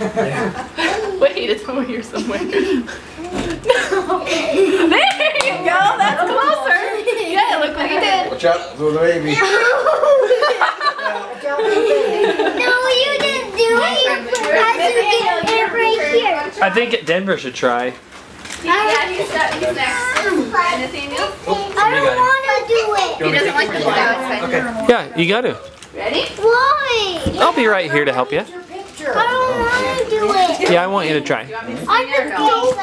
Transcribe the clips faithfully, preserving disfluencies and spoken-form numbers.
Yeah. Wait, it's over here somewhere. There you go. That's closer. Yeah, look what you did. Watch out, little baby. No, you didn't do it. I should get it right here. I think Denver should try. Yeah, he's next. Nathaniel? I don't want to do it. He doesn't like the clouds. Okay. Yeah, you got to. Ready? Why? I'll be right here to help you. I don't want to do it. Yeah, I want you to try. I don't want to.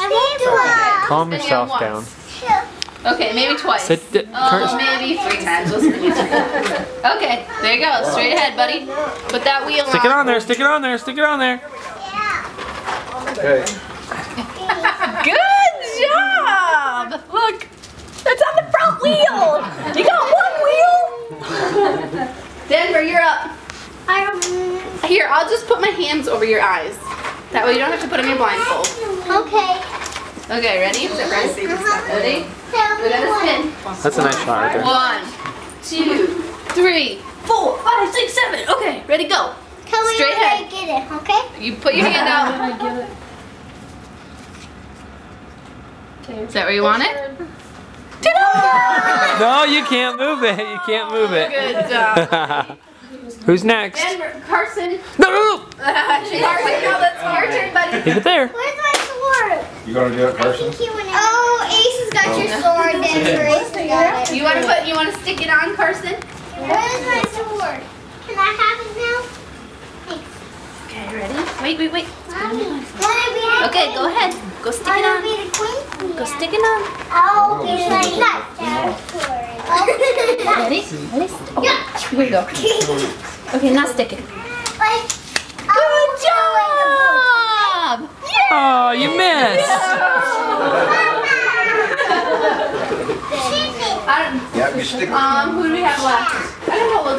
I won't do it. Calm yourself down. Okay, maybe twice. Sit, sit, oh, maybe three times. Let's three times. Okay, there you go. Straight ahead, buddy. Put that wheel on. Stick it on there. Stick it on there. Stick it on there. Okay. Good job! Look, it's on the front wheel! You got one wheel? Denver, you're up. I'm... Here, I'll just put my hands over your eyes. That way you don't have to put them in your blindfold. Okay. Okay, ready? Sit right. Ready? We're gonna spin. That's a nice shot right there. One, two, three, four, five, six, seven. Okay, ready, go. Tell me Straight ahead. I get it, okay? You put your hand out. I get it. Is that where you want it? No, you can't move it. You can't move it. Good job. Who's next? Denver, Carson. No, no, no. Uh, Carson, no, that's your turn, buddy. Keep it there. Where's my sword? You gonna do it, Carson? Oh, Ace has got oh. your sword, Denver. Ace got it. You wanna put? You wanna stick it on, Carson? Where's my sword? Can I have it now? Thanks. Okay, ready? Wait, wait, wait. Mommy, okay, go ahead. Go stick it on. Go stick it on. Oh, okay. Ready? Oh, here we go. Okay, now stick it. Good job! Yeah. Oh, you missed. Yeah. I don't, um, who do we have left? I don't know.